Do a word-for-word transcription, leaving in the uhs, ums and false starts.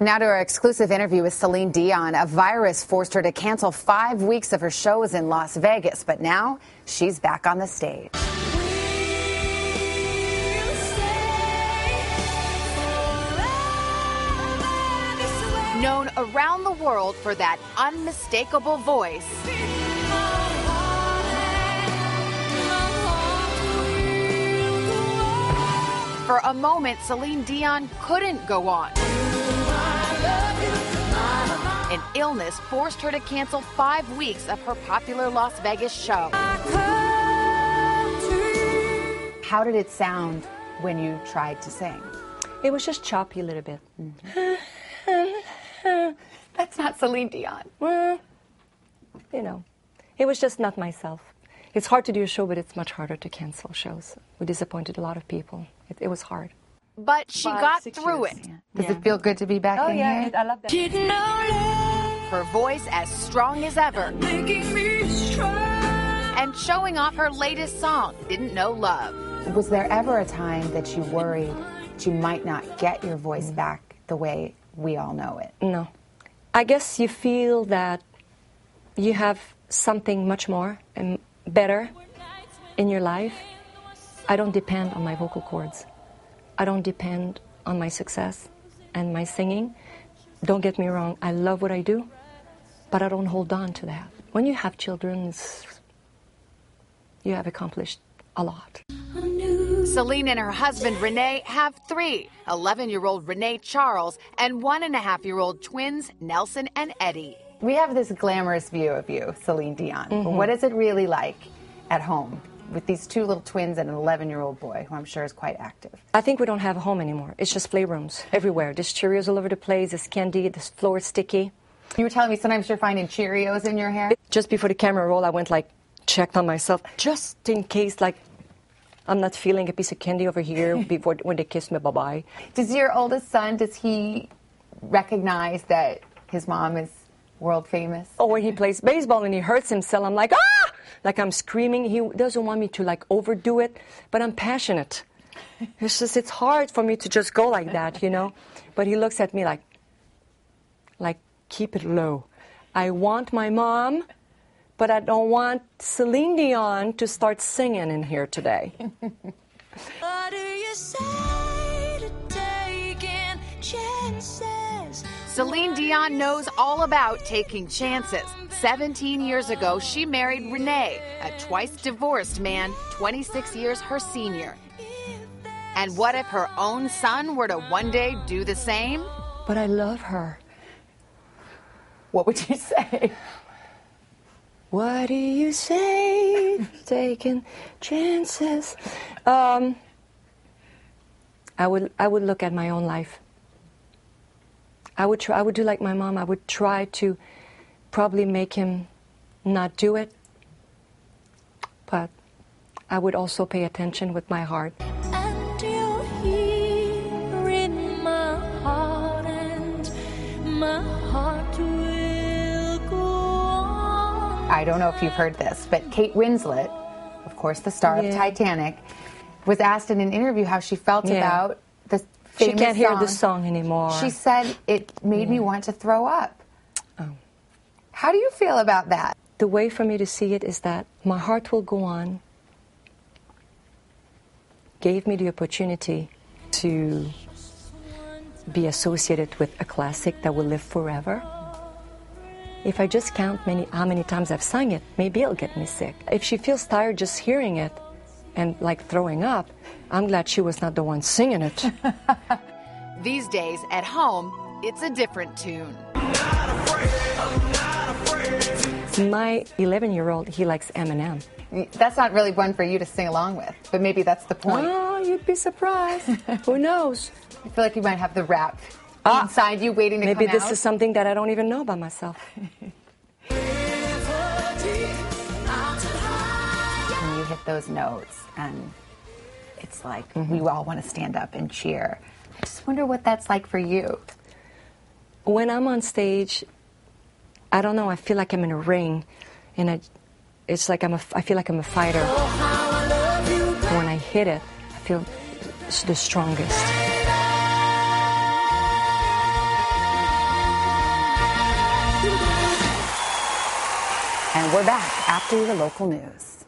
Now to our exclusive interview with Celine Dion. A virus forced her to cancel five weeks of her shows in Las Vegas, but now she's back on the stage. Known around the world for that unmistakable voice, for a moment, Celine Dion couldn't go on. An illness forced her to cancel five weeks of her popular Las Vegas show. How did it sound when you tried to sing? It was just choppy a little bit. Mm-hmm. That's not Celine Dion. Well, you know, it was just not myself. It's hard to do a show, but it's much harder to cancel shows. We disappointed a lot of people. It, it was hard. But she Five, got through years. it. Yeah. Does yeah. it feel good to be back oh, in yeah, here? Oh, yeah, I love that. Her voice as strong as ever. Me strong. And showing off her latest song, Didn't Know Love. Was there ever a time that you worried that you might not get your voice mm. back the way we all know it? No. I guess you feel that you have something much more and better in your life. I don't depend on my vocal cords. I don't depend on my success and my singing. Don't get me wrong, I love what I do, but I don't hold on to that. When you have children, you have accomplished a lot. Celine and her husband, Renee, have three, eleven-year-old Renee Charles and one-and-a-half-year-old twins, Nelson and Eddie. We have this glamorous view of you, Celine Dion. Mm-hmm. But what is it really like at home with these two little twins and an eleven-year-old boy, who I'm sure is quite active? I think we don't have a home anymore. It's just playrooms everywhere. There's Cheerios all over the place. There's candy. The floor is sticky. You were telling me sometimes you're finding Cheerios in your hair? Just before the camera roll, I went, like, checked on myself, just in case, like, I'm not feeling a piece of candy over here before when they kiss me bye-bye. Does your oldest son, does he recognize that his mom is world famous? Or when he plays baseball and he hurts himself, I'm like, ah! Like I'm screaming. He doesn't want me to, like, overdo it, but I'm passionate. It's just, it's hard for me to just go like that, you know? But he looks at me like, like, keep it low. I want my mom, but I don't want Celine Dion to start singing in here today. What do you say to taking chances? Celine Dion knows all about taking chances. seventeen years ago, she married Renee, a twice-divorced man, twenty-six years her senior. And what if her own son were to one day do the same? But I love her. What would you say? What do you say to taking chances? Um, I would, I would look at my own life. I would try, I would do like my mom. I would try to probably make him not do it, but I would also pay attention with my heart. And you're here in my heart, and my heart will go on. I don't know if you've heard this, but Kate Winslet, of course the star yeah. of Titanic, was asked in an interview how she felt yeah. about the She can't hear song. the song anymore. She said, it made yeah. me want to throw up. Oh. How do you feel about that? The way for me to see it is that my heart will go on. Gave me the opportunity to be associated with a classic that will live forever. If I just count many, how many times I've sung it, maybe it'll get me sick. If she feels tired just hearing it, and like throwing up, I'm glad she was not the one singing it. These days, at home, it's a different tune. My eleven-year-old, he likes Eminem. That's not really one for you to sing along with, but maybe that's the point. Oh, you'd be surprised. Who knows? I feel like you might have the rap ah, inside you waiting to come out. Maybe this is something that I don't even know about myself. Those notes, and it's like mm-hmm. we all want to stand up and cheer. I just wonder what that's like for you. When I'm on stage, I don't know, I feel like I'm in a ring, and I, it's like I'm a, I feel like I'm a fighter. When I hit it, I feel the strongest. And we're back after the local news.